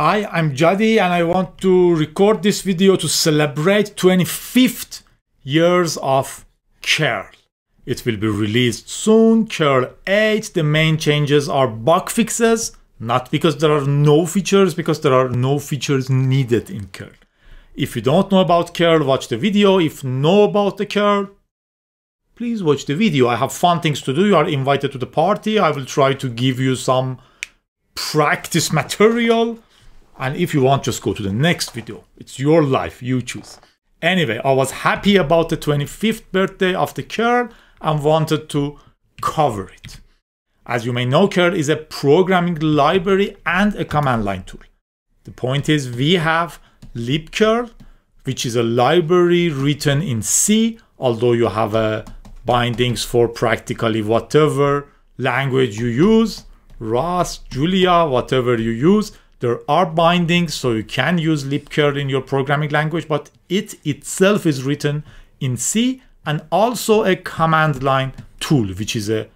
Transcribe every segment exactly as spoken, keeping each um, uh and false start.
Hi, I'm Jadi and I want to record this video to celebrate twenty-fifth years of curl. It will be released soon, curl eight. The main changes are bug fixes, not because there are no features, because there are no features needed in curl. If you don't know about curl, watch the video. If you know about the curl, please watch the video. I have fun things to do. You are invited to the party. I will try to give you some practice material. And if you want, just go to the next video. It's your life, you choose. Anyway, I was happy about the twenty-fifth birthday of the curl and wanted to cover it. As you may know, curl is a programming library and a command line tool. The point is we have libcurl, which is a library written in C, although you have uh, bindings for practically whatever language you use, Rust, Julia, whatever you use. There are bindings, so you can use libcurl in your programming language, but it itself is written in C and also a command line tool, which is a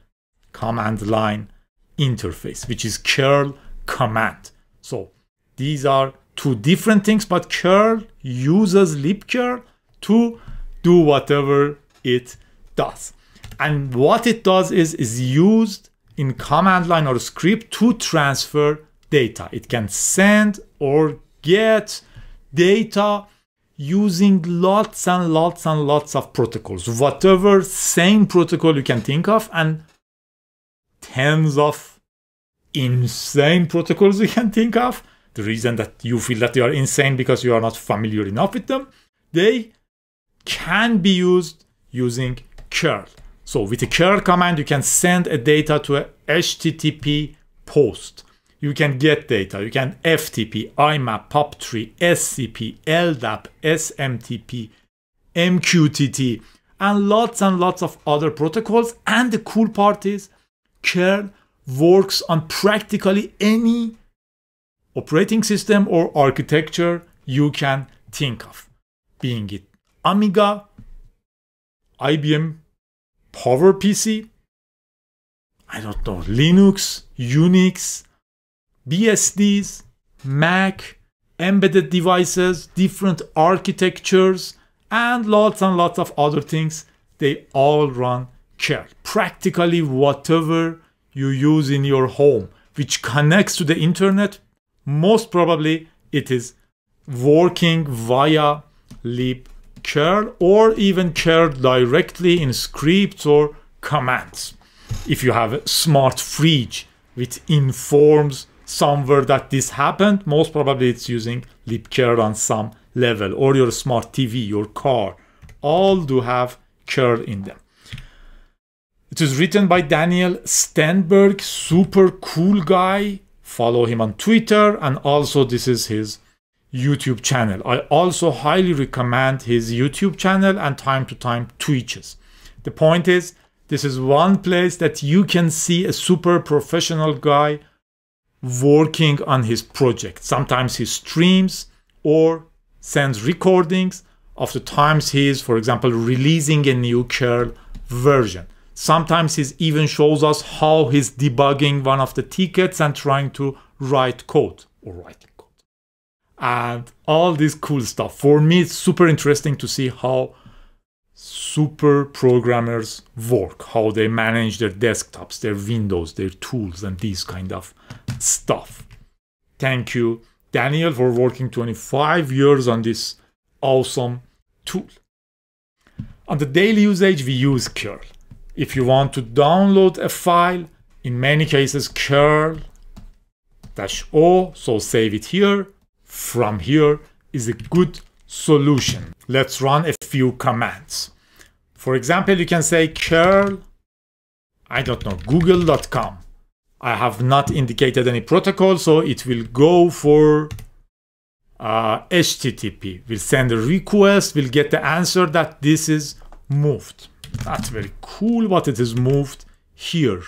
command line interface, which is curl command. So these are two different things, but curl uses libcurl to do whatever it does. And what it does is, is used in command line or script to transfer data. It can send or get data using lots and lots and lots of protocols, whatever same protocol you can think of, and tens of insane protocols you can think of. The reason that you feel that they are insane because you are not familiar enough with them. They can be used using curl. So with a curl command, you can send a data to a H T T P post. You can get data, you can F T P, I M A P, pop three, S C P, L D A P, S M T P, M Q T T, and lots and lots of other protocols. And the cool part is curl works on practically any operating system or architecture you can think of, being it Amiga, I B M PowerPC, I don't know, Linux, Unix, B S Ds, Mac, embedded devices, different architectures, and lots and lots of other things. They all run curl. Practically whatever you use in your home, which connects to the internet, most probably it is working via libcurl or even curl directly in scripts or commands. If you have a smart fridge which informs somewhere that this happened, most probably it's using libcurl on some level, or your smart T V, your car, all do have curl in them. It is written by Daniel Stenberg, super cool guy. Follow him on Twitter, and also this is his YouTube channel. I also highly recommend his YouTube channel and time to time Twitches. The point is, this is one place that you can see a super professional guy working on his project. Sometimes he streams or sends recordings of the times he is, for example, releasing a new curl version. Sometimes he even shows us how he's debugging one of the tickets and trying to write code or writing code. And all this cool stuff. For me, it's super interesting to see how super programmers work, how they manage their desktops, their windows, their tools, and these kind of stuff. Thank you, Daniel, for working twenty-five years on this awesome tool. On the daily usage, we use curl. If you want to download a file, in many cases curl dash o, so save it here, from here is a good solution. Let's run a few commands. For example, you can say curl, I don't know, google dot com. I have not indicated any protocol, so it will go for uh, H T T P. We'll send a request, we'll get the answer that this is moved. That's very cool, but it is moved here.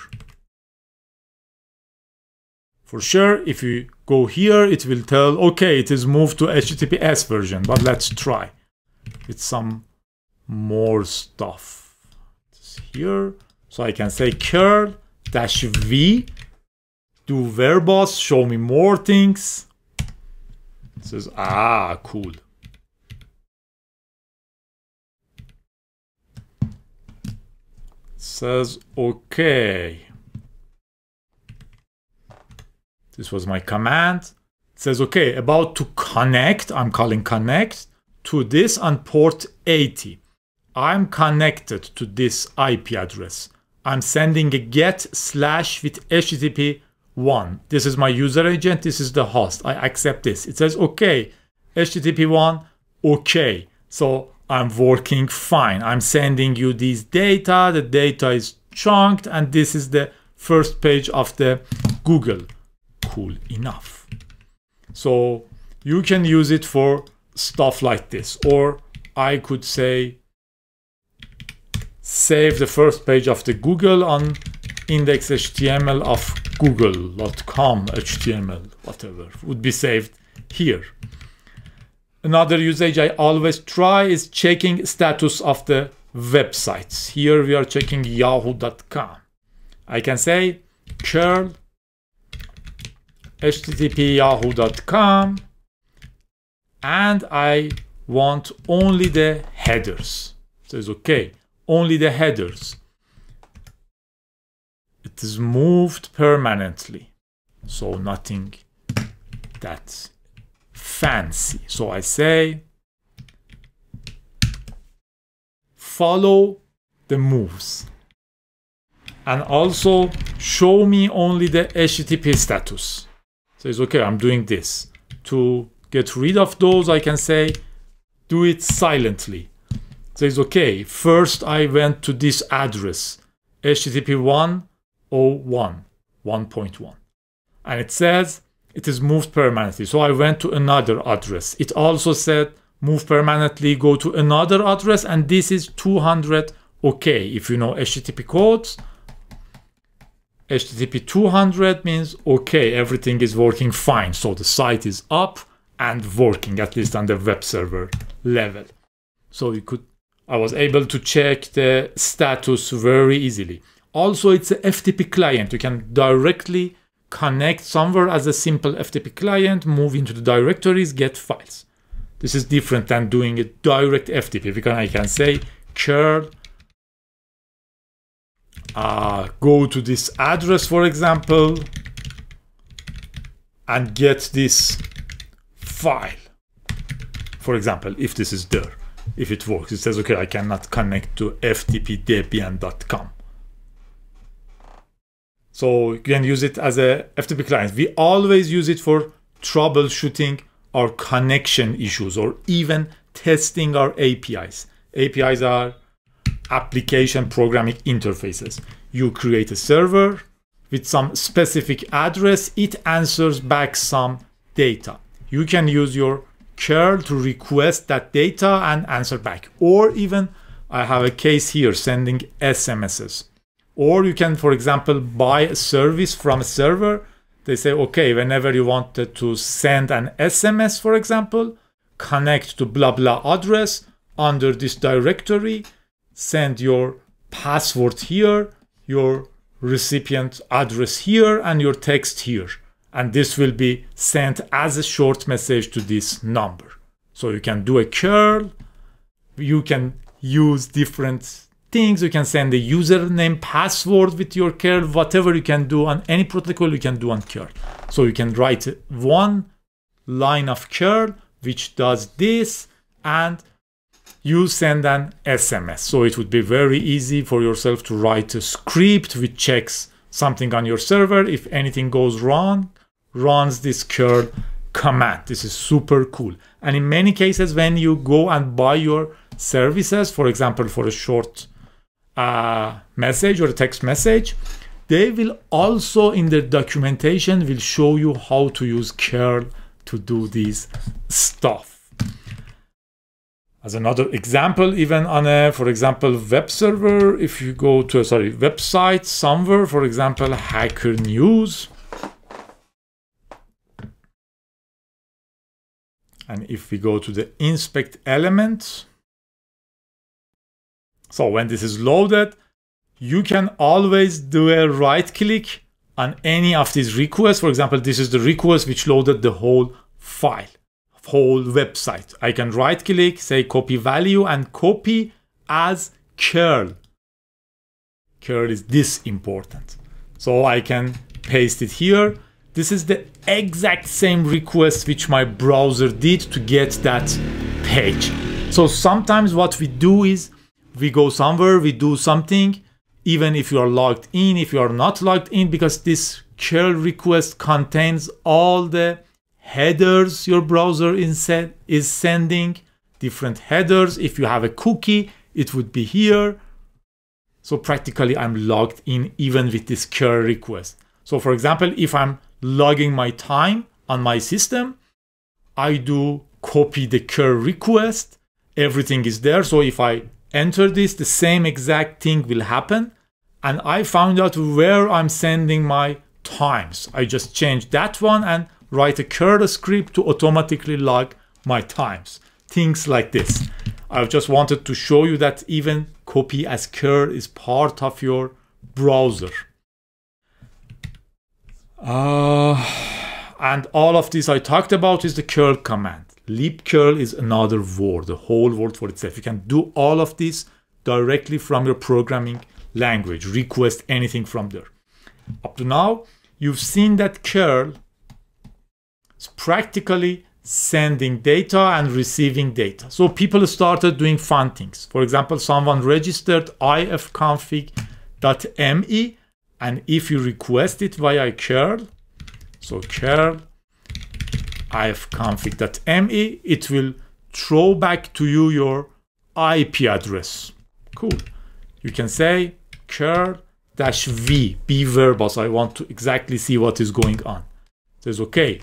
For sure, if you go here, it will tell, okay, it is moved to H T T P S version, but let's try. It's some more stuff. It's here. So I can say curl dash v, do verbose, show me more things. It says, ah, cool. It says, okay. This was my command. It says, okay, about to connect, I'm calling connect to this on port eighty. I'm connected to this I P address. I'm sending a get slash with H T T P one. This is my user agent. This is the host. I accept this. It says, okay, H T T P one, okay. So I'm working fine. I'm sending you these data. The data is chunked, and this is the first page of the Google. Cool enough. So you can use it for stuff like this, or I could say save the first page of the Google on index.html of google dot com H T M L, whatever, would be saved here. Another usage I always try is checking status of the websites. Here we are checking yahoo dot com. I can say curl H T T P yahoo dot com, and I want only the headers. It says okay, only the headers. It is moved permanently, so nothing that fancy. So I say follow the moves, and also show me only the H T T P status. So it's okay, I'm doing this. To get rid of those, I can say do it silently. So it's okay, first I went to this address H T T P one oh one, one point one, and it says it is moved permanently. So I went to another address. It also said move permanently, go to another address, and this is two hundred. Okay, if you know H T T P codes, H T T P two hundred means okay, everything is working fine. So the site is up and working, at least on the web server level. So you could, I was able to check the status very easily. Also, it's a F T P client. You can directly connect somewhere as a simple F T P client, move into the directories, get files. This is different than doing a direct F T P, because I can say curl uh, go to this address, for example, and get this file, for example, if this is there, if it works. It says, okay, I cannot connect to F T P debian dot com. So you can use it as a F T P client. We always use it for troubleshooting our connection issues, or even testing our A P Is. A P Is are application programming interfaces. You create a server with some specific address. It answers back some data. You can use your curl to request that data and answer back. Or even, I have a case here, sending S M Ses. Or you can, for example, buy a service from a server. They say, okay, whenever you wanted to send an S M S, for example, connect to blah, blah address under this directory, send your password here, your recipient address here, and your text here. And this will be sent as a short message to this number. So you can do a curl. You can use different things. You can send a username, password with your curl, whatever you can do on any protocol, you can do on curl. So you can write one line of curl, which does this, and you send an S M S. So it would be very easy for yourself to write a script which checks something on your server. If anything goes wrong, runs this curl command. This is super cool. And in many cases, when you go and buy your services, for example, for a short uh, message or a text message, they will also, in their documentation, will show you how to use curl to do this stuff. As another example, even on a, for example, web server, if you go to a, sorry, website somewhere, for example, Hacker News, and if we go to the inspect element, so when this is loaded, you can always do a right click on any of these requests. For example, this is the request which loaded the whole file. whole website. I can right click, say copy value and copy as curl. Curl is this important. So I can paste it here. This is the exact same request which my browser did to get that page. So sometimes what we do is we go somewhere, we do something, even if you are logged in, if you are not logged in, because this curl request contains all the headers your browser is sending, different headers. If you have a cookie, it would be here. So practically I'm logged in even with this curl request. So for example, if I'm logging my time on my system, I do copy the curl request. Everything is there. So if I enter this, the same exact thing will happen. And I found out where I'm sending my times. I just change that one and write a curl script to automatically log my times. Things like this. I just wanted to show you that even copy as curl is part of your browser. Uh, and all of this I talked about is the curl command. Libcurl is another word, a whole word for itself. You can do all of this directly from your programming language, request anything from there. Up to now, you've seen that curl is practically sending data and receiving data. So people started doing fun things. For example, someone registered I F config dot M E, and if you request it via curl, so curl I F config dot M E, it will throw back to you your I P address. Cool. You can say curl dash v, be verbose. I want to exactly see what is going on. It says, okay,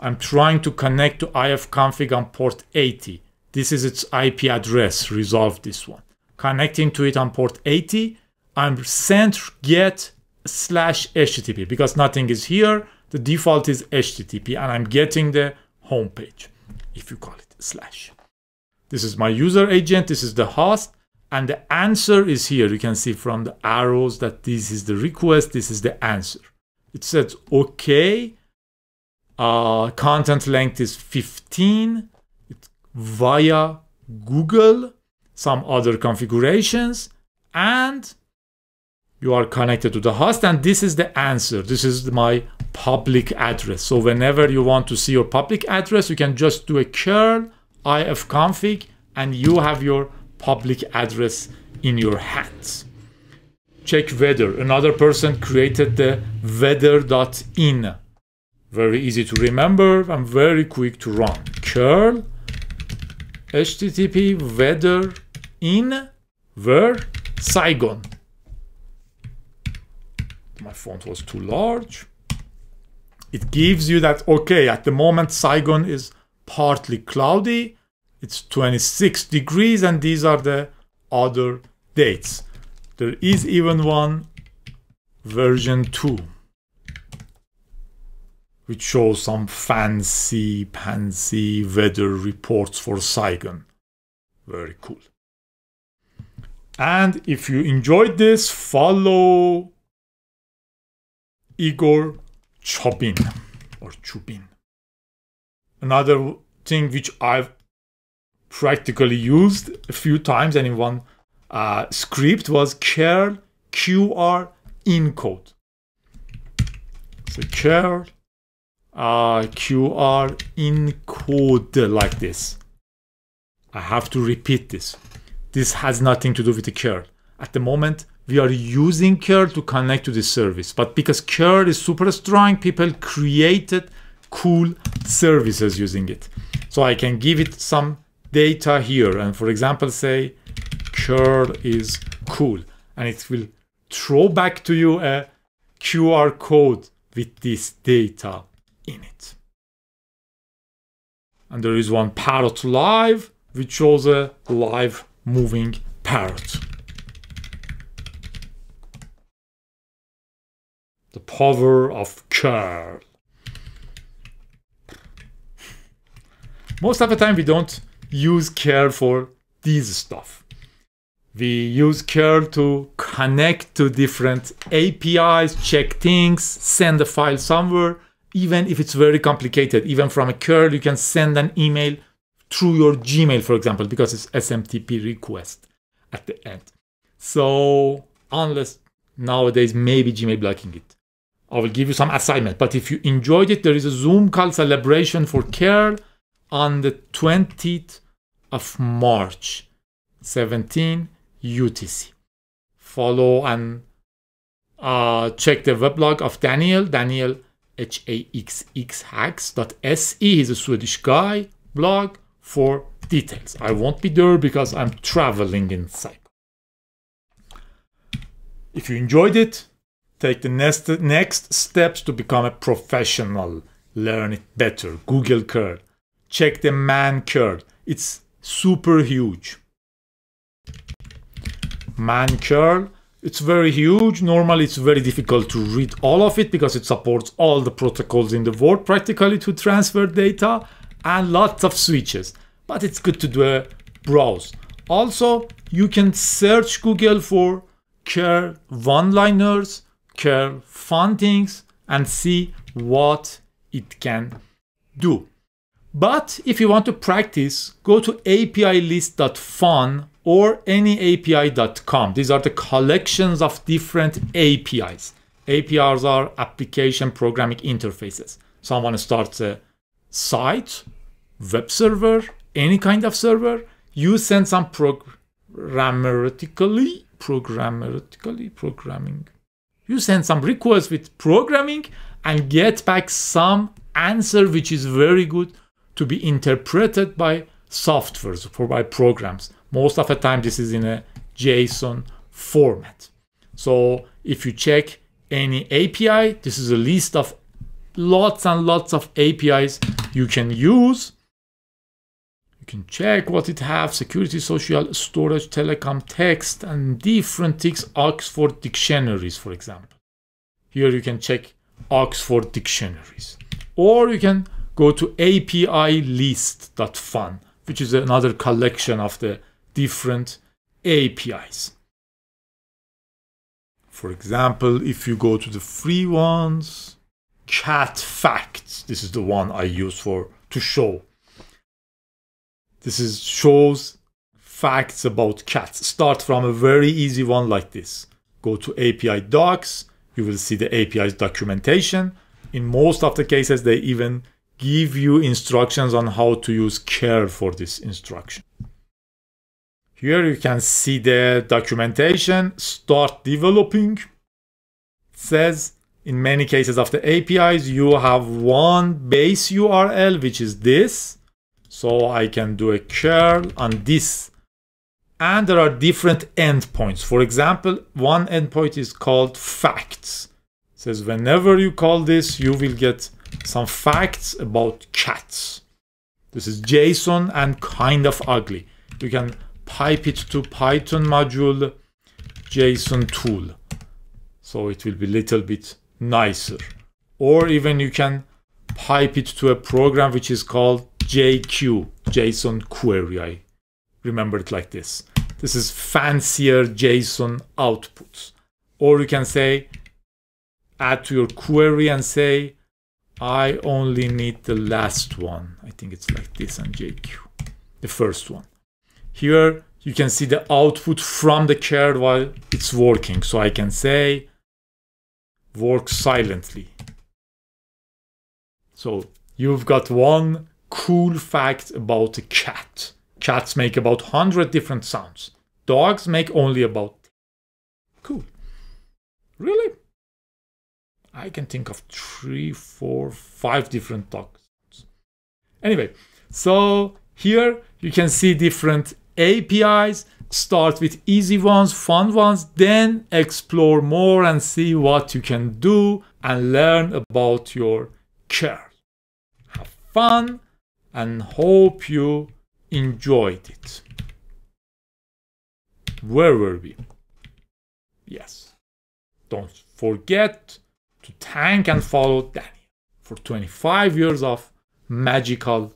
I'm trying to connect to I F config on port eighty. This is its I P address. Resolve this one. Connecting to it on port eighty, I'm sent get slash H T T P because nothing is here. The default is H T T P and I'm getting the home page, if you call it slash. This is my user agent, this is the host, and the answer is here. You can see from the arrows that this is the request, this is the answer. It says, okay, uh, content length is fifteen, it's via Google, some other configurations, and you are connected to the host, and this is the answer. This is my public address. So whenever you want to see your public address, you can just do a curl ifconfig, and you have your public address in your hands. Check weather. Another person created the weather dot in. Very easy to remember and very quick to run. Curl H T T P weather in where? Saigon. My font was too large. It gives you that, okay, at the moment Saigon is partly cloudy, it's twenty-six degrees, and these are the other dates. There is even one version two, which shows some fancy, fancy weather reports for Saigon. Very cool. And if you enjoyed this, follow Igor Chubin or Chubin. Another thing which I've practically used a few times and in one uh, script was curl Q R encode. So curl uh, Q R encode like this. I have to repeat this. This has nothing to do with the curl. At the moment, we are using curl to connect to this service, but because curl is super strong, people created cool services using it. So I can give it some data here and, for example, say curl is cool, and it will throw back to you a Q R code with this data in it. And there is one parrot live, which shows a live moving parrot. The power of curl. Most of the time we don't use curl for this stuff. We use curl to connect to different A P Is, check things, send a file somewhere. even if it's very complicated. Even from a curl, you can send an email through your Gmail, for example, because it's S M T P request at the end. So unless nowadays, maybe Gmail blocking it. I will give you some assignment, but if you enjoyed it, there is a Zoom call celebration for curl on the twentieth of March, seventeen U T C. Follow and uh, check the weblog of Daniel, Daniel H A X X Haxx dot S E. He's a Swedish guy, blog for details. I won't be there because I'm traveling in Saigon. If you enjoyed it, take the next, next steps to become a professional. Learn it better. Google curl. Check the man curl. It's super huge. Man curl. It's very huge. Normally, it's very difficult to read all of it because it supports all the protocols in the world practically to transfer data and lots of switches. But it's good to do a browse. Also, you can search Google for curl one-liners, curl fontings, and see what it can do. But if you want to practice, go to A P I list dot fun or any A P I dot com. These are the collections of different A P Is. A P Is are application programming interfaces. Someone starts a site, web server, any kind of server. You send some programmatically, programmatically programming. You send some requests with programming and get back some answer, which is very good to be interpreted by softwares or by programs. Most of the time, this is in a JSON format. So if you check any A P I, this is a list of lots and lots of A P Is you can use. You can check what it has: security, social, storage, telecom, text, and different things. Oxford dictionaries, for example. Here you can check Oxford dictionaries. Or you can go to A P I list dot fun, which is another collection of the different A P Is. For example, if you go to the free ones, Cat Facts. This is the one I use for to show. This is shows facts about cats. Start from a very easy one like this. Go to A P I docs. You will see the A P I's documentation. In most of the cases, they even give you instructions on how to use curl for this instruction. Here you can see the documentation. Start developing. It says in many cases of the A P Is, you have one base U R L, which is this. So I can do a curl on this. And there are different endpoints. For example, one endpoint is called facts. It says whenever you call this, you will get some facts about cats. This is JSON and kind of ugly. You can pipe it to Python module JSON tool. So it will be a little bit nicer. Or even you can pipe it to a program which is called J Q, JSON query. I remember it like this. This is fancier JSON outputs. Or you can say, add to your query and say, I only need the last one. I think it's like this on J Q, the first one. Here you can see the output from the curl while it's working. So I can say, work silently. So you've got one cool fact about a cat. Cats make about one hundred different sounds. Dogs make only about... Cool. Really? I can think of three, four, five different dogs. Anyway, so here you can see different A P Is. Start with easy ones, fun ones, then explore more and see what you can do and learn about your curl. Have fun and hope you enjoyed it. Where were we? Yes. Don't forget to thank and follow Daniel for twenty-five years of magical